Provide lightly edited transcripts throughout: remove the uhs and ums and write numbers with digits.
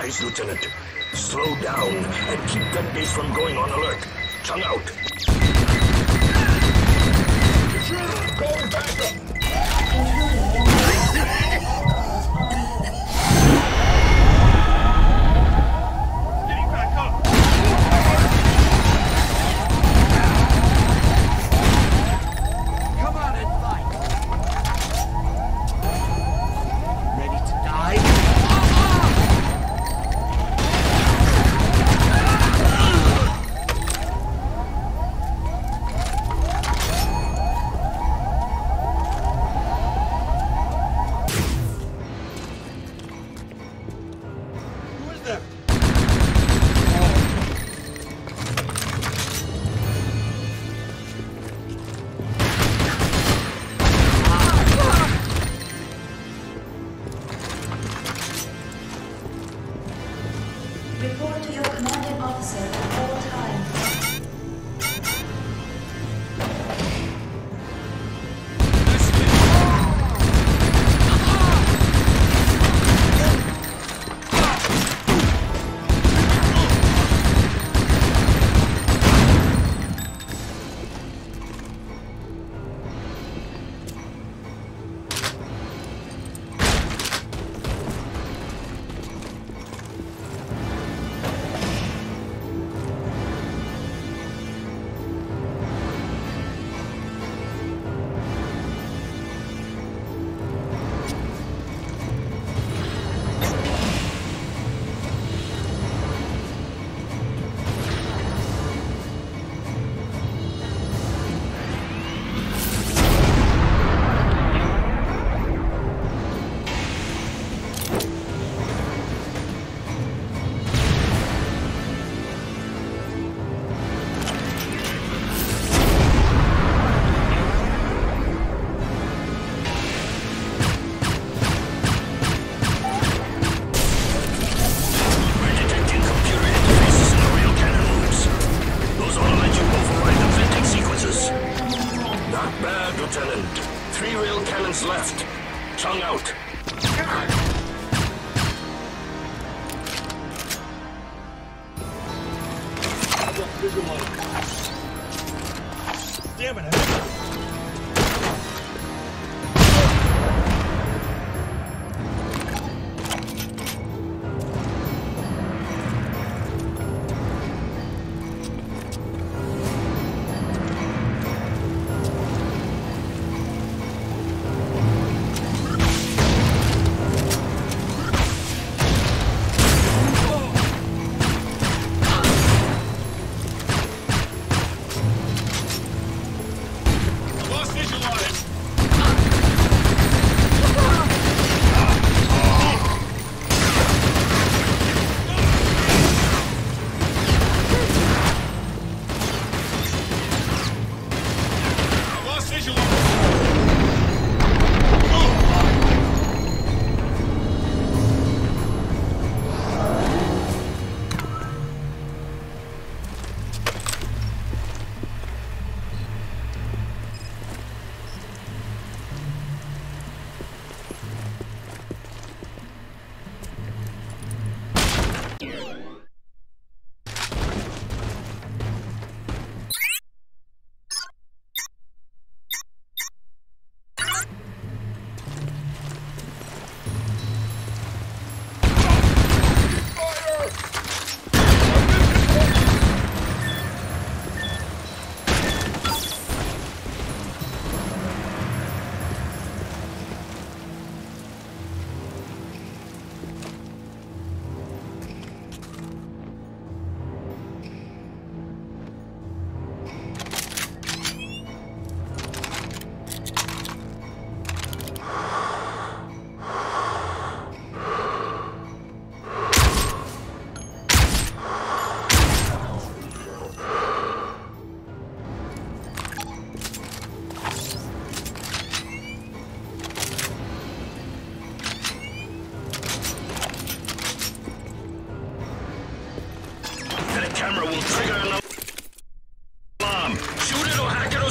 eyes, Lieutenant. Slow down and keep that base from going on alert. Tongue out. Going back up. Report to your commanding officer at all times. Left. Tongue out. Damn it.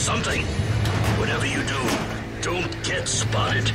Something. Whatever you do, don't get spotted.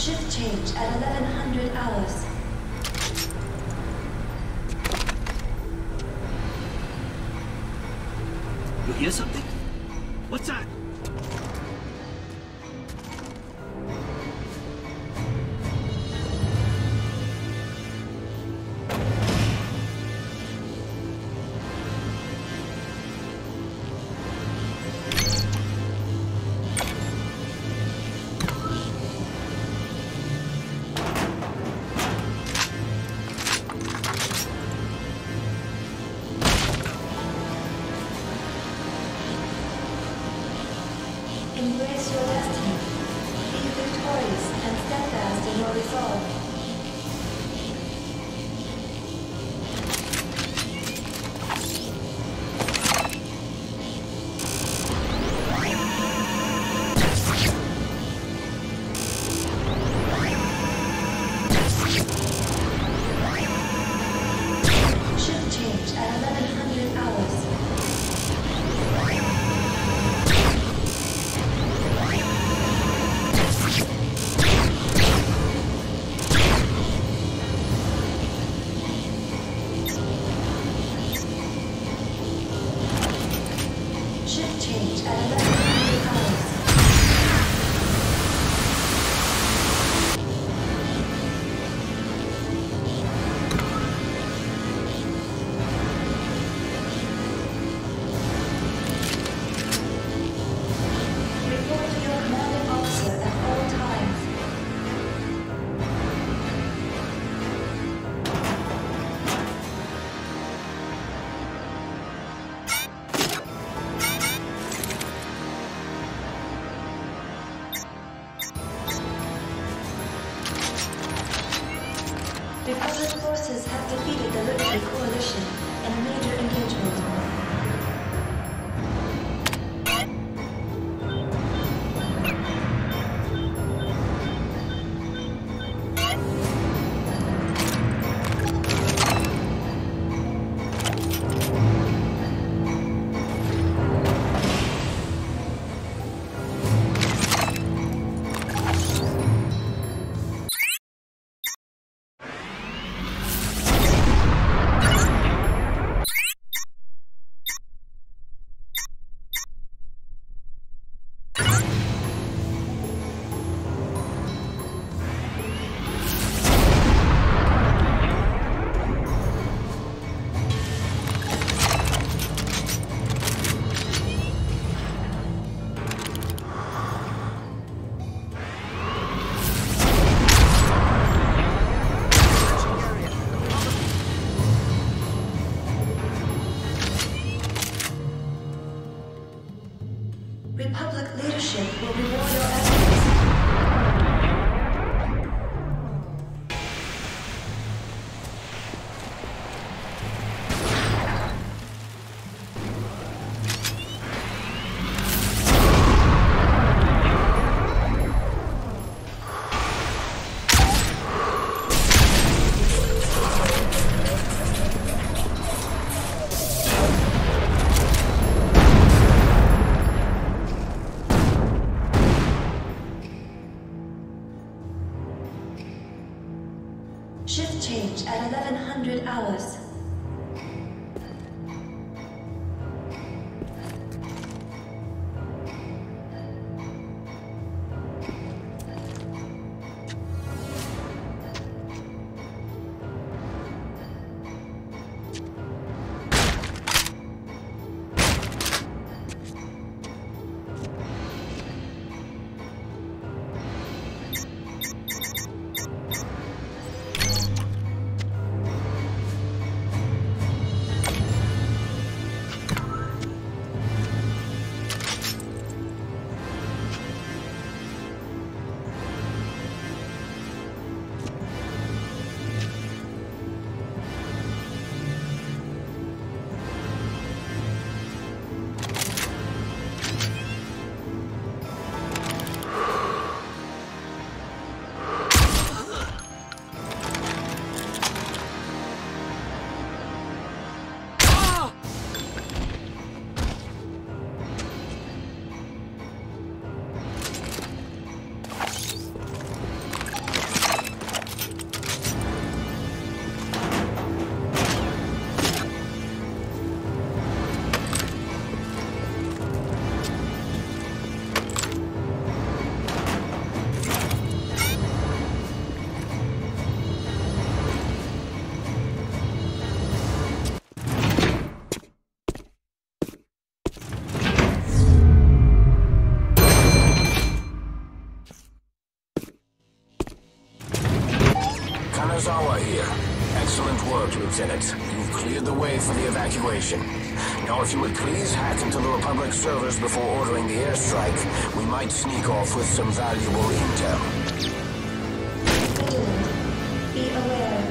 Shift change at 1100 hours. You hear something? What's that? Embrace your destiny. Be victorious and steadfast in your resolve. Republic forces have defeated the Liberty Coalition in a major engagement. Leadership will reward your efforts. Shift change at 1100 hours. Excellent work, Lieutenant. You've cleared the way for the evacuation. Now, if you would please hack into the Republic servers before ordering the airstrike, we might sneak off with some valuable intel. Be aware.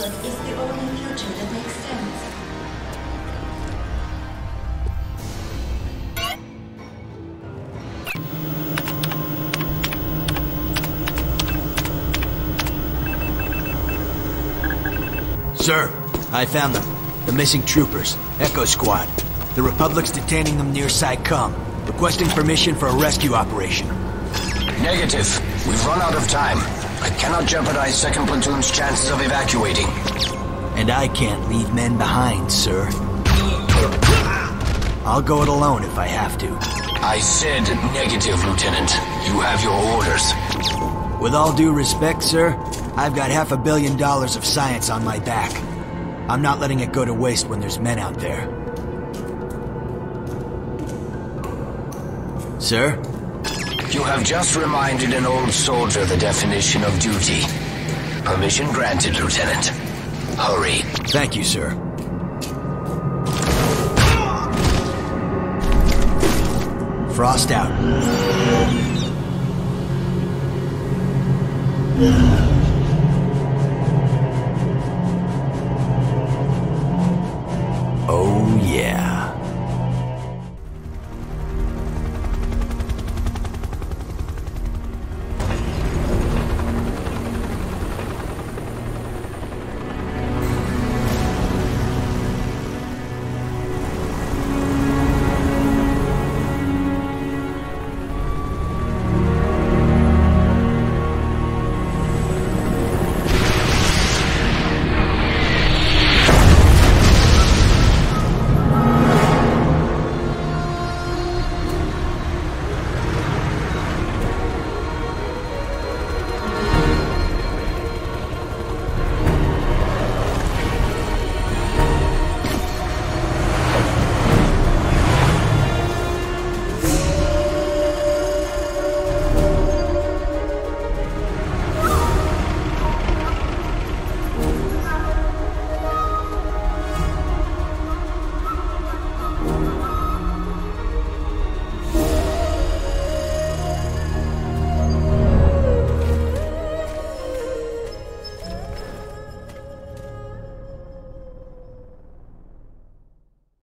Scotland is the only future that makes sense. Sir, I found them. The missing troopers. Echo Squad. The Republic's detaining them near Saikom, requesting permission for a rescue operation. Negative. We've run out of time. I cannot jeopardize 2nd Platoon's chances of evacuating. And I can't leave men behind, sir. I'll go it alone if I have to. I said negative, Lieutenant. You have your orders. With all due respect, sir, I've got $500 million of science on my back. I'm not letting it go to waste when there's men out there. Sir? You have just reminded an old soldier the definition of duty. Permission granted, Lieutenant. Hurry. Thank you, sir. Frost out. Oh, yeah.